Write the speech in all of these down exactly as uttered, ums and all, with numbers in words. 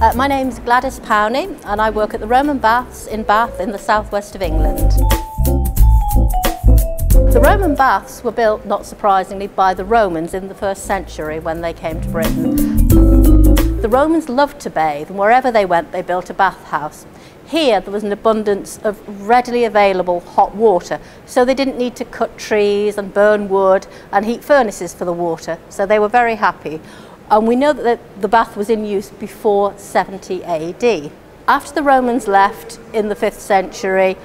Uh, my name's Gladys Powney and I work at the Roman Baths in Bath in the southwest of England. The Roman Baths were built, not surprisingly, by the Romans in the first century when they came to Britain. The Romans loved to bathe and wherever they went they built a bathhouse. Here there was an abundance of readily available hot water, so they didn't need to cut trees and burn wood and heat furnaces for the water, so they were very happy. And we know that the bath was in use before seventy A D. After the Romans left in the fifth century,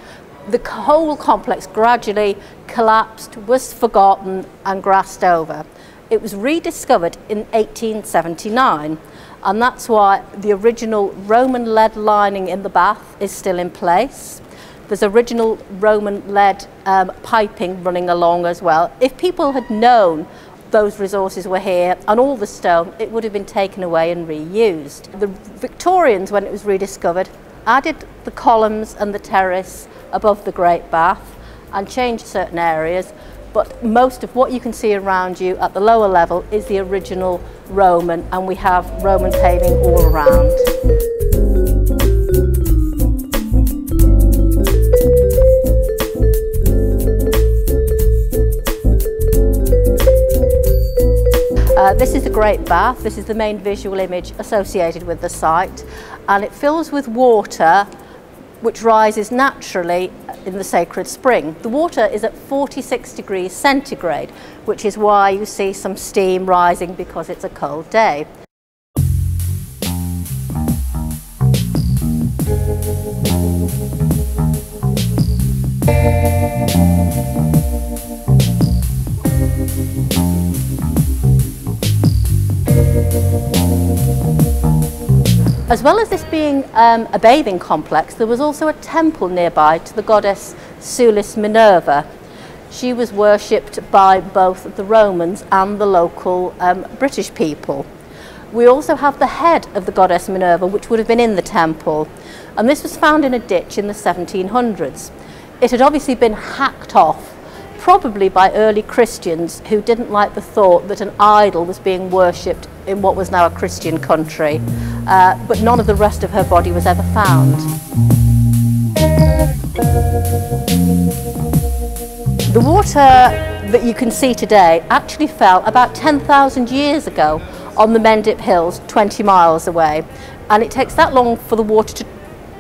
the whole complex gradually collapsed, was forgotten and grassed over. It was rediscovered in eighteen seventy-nine, and that's why the original Roman lead lining in the bath is still in place. There's original Roman lead um, piping running along as well. If people had known those resources were here and all the stone, it would have been taken away and reused. The Victorians, when it was rediscovered, added the columns and the terrace above the Great Bath and changed certain areas, but most of what you can see around you at the lower level is the original Roman, and we have Roman paving all around. Uh, this is the Great Bath. This is the main visual image associated with the site, and it fills with water which rises naturally in the sacred spring. The water is at forty-six degrees centigrade, which is why you see some steam rising because it's a cold day. As well as this being um, a bathing complex, there was also a temple nearby to the goddess Sulis Minerva. She was worshipped by both the Romans and the local um, British people. We also have the head of the goddess Minerva, which would have been in the temple, and this was found in a ditch in the seventeen hundreds. It had obviously been hacked off, probably by early Christians who didn't like the thought that an idol was being worshipped in what was now a Christian country. Uh, but none of the rest of her body was ever found. The water that you can see today actually fell about ten thousand years ago on the Mendip Hills, twenty miles away, and it takes that long for the water to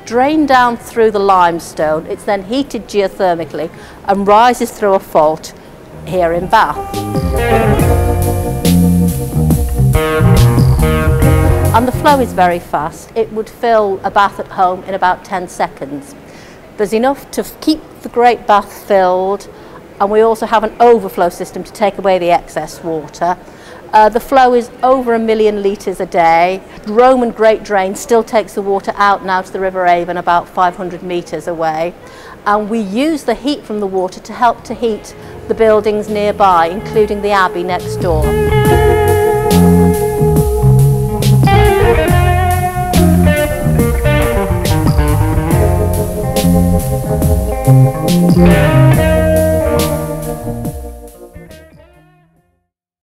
drain down through the limestone. It's then heated geothermically and rises through a fault here in Bath. And the flow is very fast. It would fill a bath at home in about ten seconds. There's enough to keep the Great Bath filled, and we also have an overflow system to take away the excess water. Uh, the flow is over a million litres a day. Roman Great Drain still takes the water out now to the River Avon about five hundred metres away. And we use the heat from the water to help to heat the buildings nearby, including the abbey next door. Yeah.